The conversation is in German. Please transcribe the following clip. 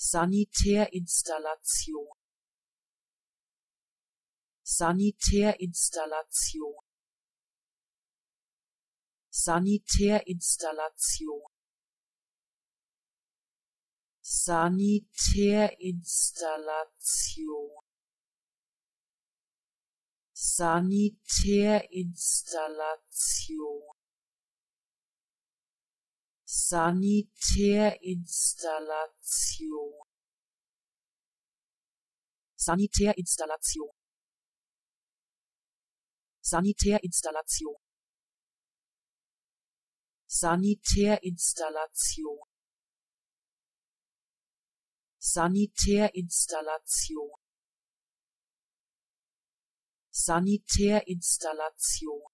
Sanitärinstallation, Sanitärinstallation, Sanitärinstallation, Sanitärinstallation, Sanitärinstallation, Sanitärinstallation, Sanitärinstallation, Sanitärinstallation, Sanitärinstallation, Sanitärinstallation, Sanitärinstallation,